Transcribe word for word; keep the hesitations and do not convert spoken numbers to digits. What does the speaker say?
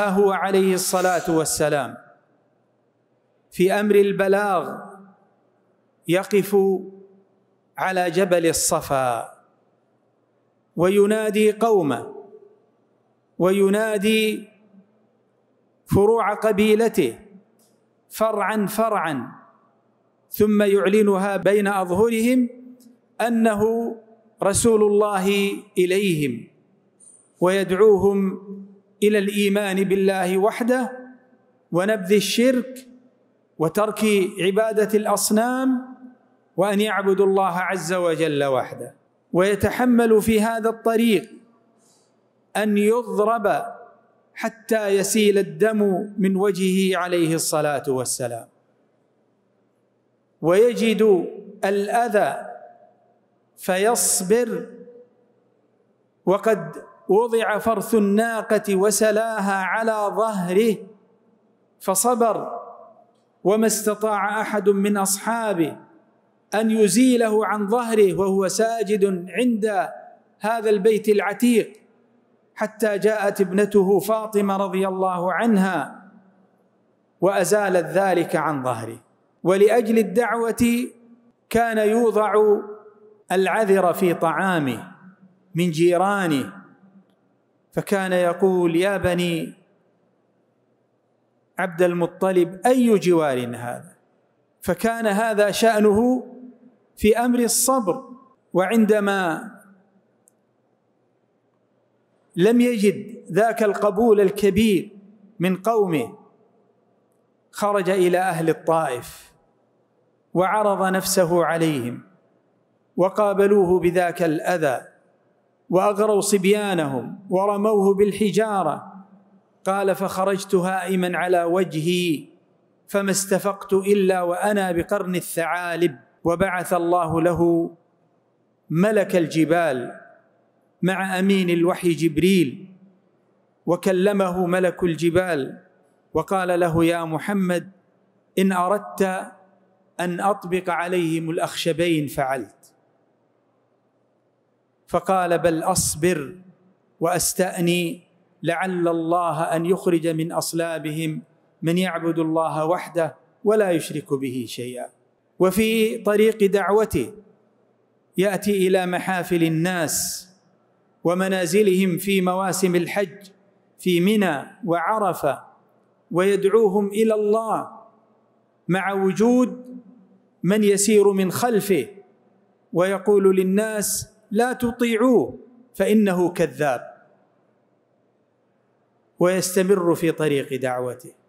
هو عليه الصلاة والسلام في أمر البلاغ يقف على جبل الصفا وينادي قومه وينادي فروع قبيلته فرعا فرعا، ثم يعلنها بين أظهرهم أنه رسول الله إليهم، ويدعوهم إلى الإيمان بالله وحده ونبذ الشرك وترك عبادة الأصنام وأن يعبدوا الله عز وجل وحده. ويتحمل في هذا الطريق أن يضرب حتى يسيل الدم من وجهه عليه الصلاة والسلام، ويجد الأذى فيصبر، وقد وضع فرث الناقة وسلاها على ظهره فصبر، وما استطاع أحد من أصحابه أن يزيله عن ظهره وهو ساجد عند هذا البيت العتيق، حتى جاءت ابنته فاطمة رضي الله عنها وأزالت ذلك عن ظهره. ولأجل الدعوة كان يوضع العذر في طعامه من جيرانه، فكان يقول: يا بني عبد المطلب أي جوار هذا؟ فكان هذا شأنه في أمر الصبر. وعندما لم يجد ذاك القبول الكبير من قومه خرج إلى أهل الطائف وعرض نفسه عليهم، وقابلوه بذاك الأذى وأغروا صبيانهم ورموه بالحجارة. قال: فخرجت هائما على وجهي فما استفقت إلا وأنا بقرن الثعالب، وبعث الله له ملك الجبال مع أمين الوحي جبريل، وكلمه ملك الجبال وقال له: يا محمد إن أردت أن أطبق عليهم الأخشبين فعلت، فقال: بل أصبر وأستأني لعل الله أن يخرج من أصلابهم من يعبد الله وحده ولا يشرك به شيئا. وفي طريق دعوته يأتي إلى محافل الناس ومنازلهم في مواسم الحج في منى وعرفة، ويدعوهم إلى الله مع وجود من يسير من خلفه ويقول للناس: لا تطيعوه فإنه كذاب. ويستمر في طريق دعوته.